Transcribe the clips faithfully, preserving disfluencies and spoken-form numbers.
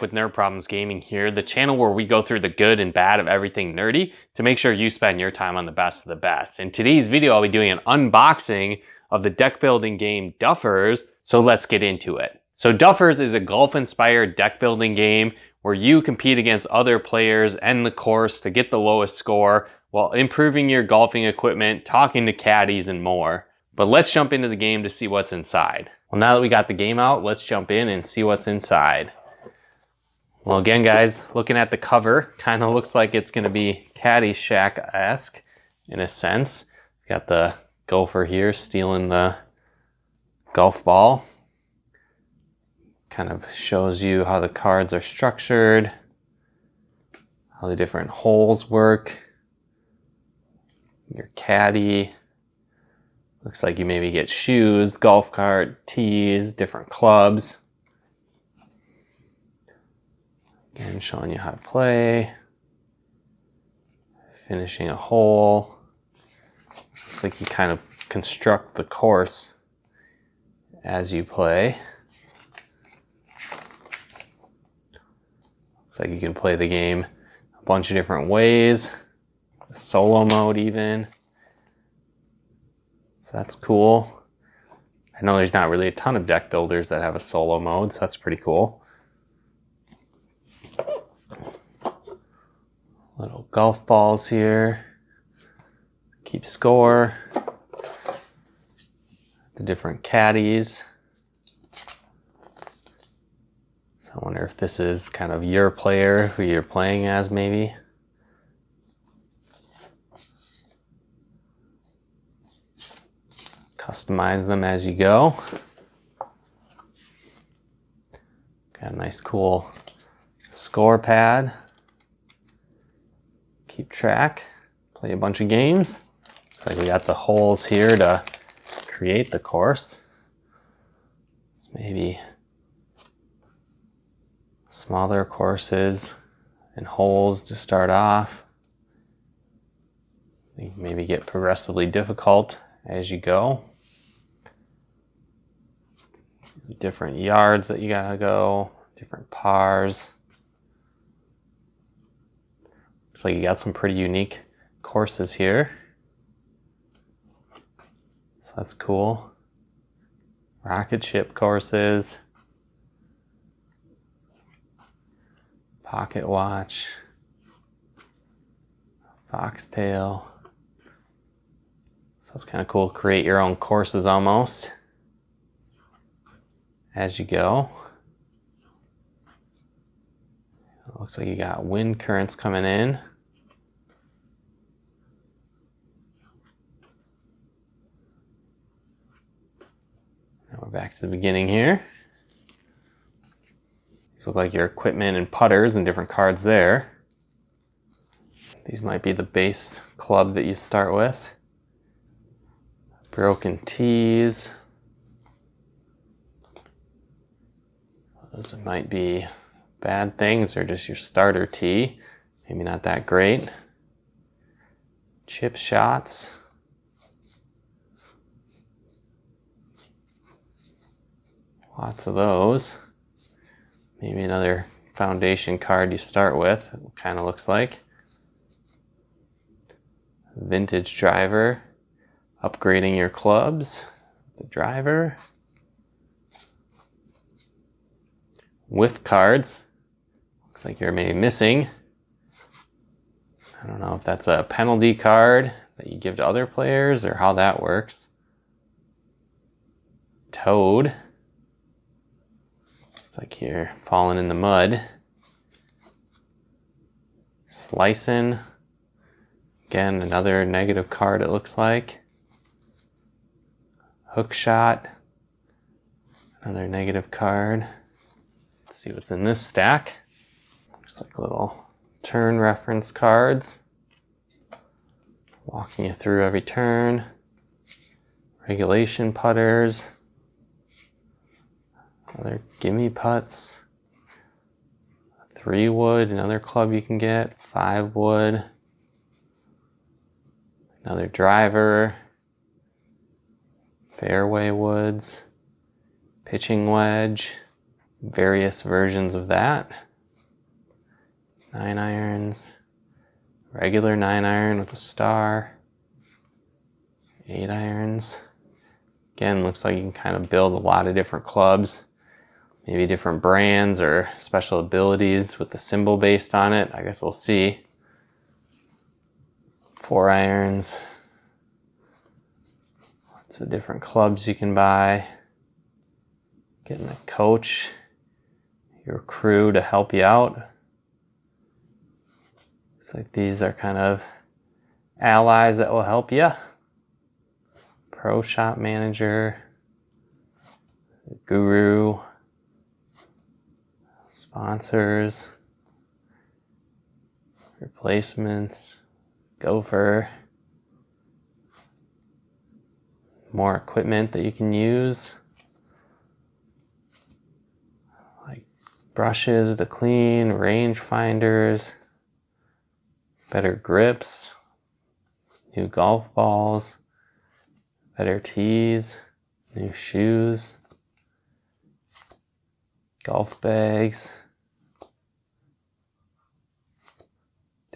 With Nerd Problems Gaming here, the channel where we go through the good and bad of everything nerdy to make sure you spend your time on the best of the best. In today's video, I'll be doing an unboxing of the deck building game Duffers, so let's get into it. So Duffers is a golf-inspired deck building game where you compete against other players and the course to get the lowest score while improving your golfing equipment, talking to caddies, and more. But let's jump into the game to see what's inside. Well, now that we got the game out, let's jump in and see what's inside. Well, again, guys, looking at the cover, kind of looks like it's going to be Caddyshack-esque in a sense. Got the golfer here stealing the golf ball. Kind of shows you how the cards are structured, how the different holes work. Your caddy. Looks like you maybe get shoes, golf cart, tees, different clubs. Again, showing you how to play, finishing a hole. Looks like you kind of construct the course as you play. Looks like you can play the game a bunch of different ways, solo mode even. So that's cool. I know there's not really a ton of deck builders that have a solo mode, so that's pretty cool. Little golf balls here, keep score, the different caddies. So I wonder if this is kind of your player who you're playing as maybe. Customize them as you go. Got a nice cool score pad. Keep track, play a bunch of games. Looks like we got the holes here to create the course. It's maybe smaller courses and holes to start off. You can maybe get progressively difficult as you go. Different yards that you gotta go, different pars. Looks like you got some pretty unique courses here. So that's cool. Rocket ship courses. Pocket watch. Foxtail. So it's kind of cool. Create your own courses almost as you go. Looks like you got wind currents coming in. Now we're back to the beginning here. These look like your equipment and putters and different cards there. These might be the base club that you start with. Broken tees. Those might be bad things, or just your starter tee, maybe not that great. Chip shots. Lots of those. Maybe another foundation card you start with, it kind of looks like. Vintage driver. Upgrading your clubs. The driver. With cards. Looks like you're maybe missing. I don't know if that's a penalty card that you give to other players or how that works. Toad. Looks like you're falling in the mud. Slicing. Again, another negative card it looks like. Hook shot. Another negative card. Let's see what's in this stack. Just like little turn reference cards. Walking you through every turn. Regulation putters. Other gimme putts. Three wood, another club you can get. Five wood. Another driver. Fairway woods. Pitching wedge. various versions of that. Nine irons, regular nine iron with a star, eight irons. Again, looks like you can kind of build a lot of different clubs, maybe different brands or special abilities with the symbol based on it. I guess we'll see. Four irons, lots of different clubs you can buy. Getting a coach, your crew to help you out. Looks like these are kind of allies that will help you. Pro shop manager, guru, sponsors, replacements, gopher, more equipment that you can use. Brushes to clean, range finders, better grips, new golf balls, better tees, new shoes, golf bags,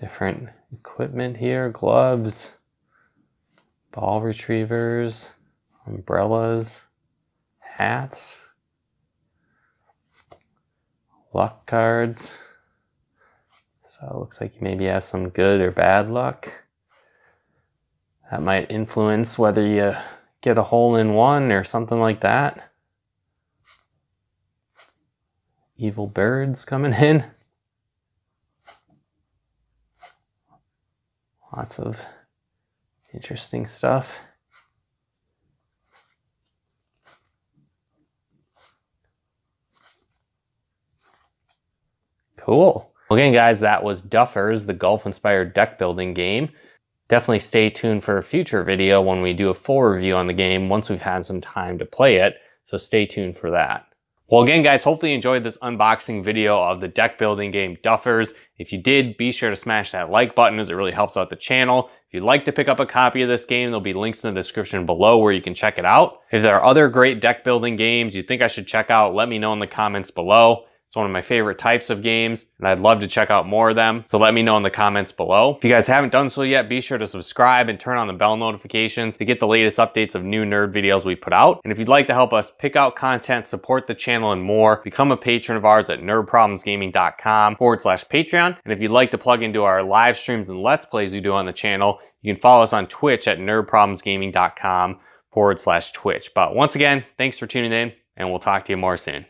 different equipment here, gloves, ball retrievers, umbrellas, hats, luck cards. So it looks like you maybe have some good or bad luck. That might influence whether you get a hole in one or something like that. Evil birds coming in. Lots of interesting stuff. Cool. Again, guys, that was Duffers, the golf-inspired deck building game. Definitely stay tuned for a future video when we do a full review on the game once we've had some time to play it, so stay tuned for that. Well, again, guys, hopefully you enjoyed this unboxing video of the deck building game Duffers. If you did, be sure to smash that like button as it really helps out the channel. If you'd like to pick up a copy of this game, there'll be links in the description below where you can check it out. If there are other great deck building games you think I should check out, let me know in the comments below. It's one of my favorite types of games, and I'd love to check out more of them, so let me know in the comments below. If you guys haven't done so yet, be sure to subscribe and turn on the bell notifications to get the latest updates of new nerd videos we put out. And if you'd like to help us pick out content, support the channel, and more, become a patron of ours at nerdproblemsgaming.com forward slash Patreon. And if you'd like to plug into our live streams and Let's Plays we do on the channel, you can follow us on Twitch at nerdproblemsgaming.com forward slash Twitch. But once again, thanks for tuning in, and we'll talk to you more soon.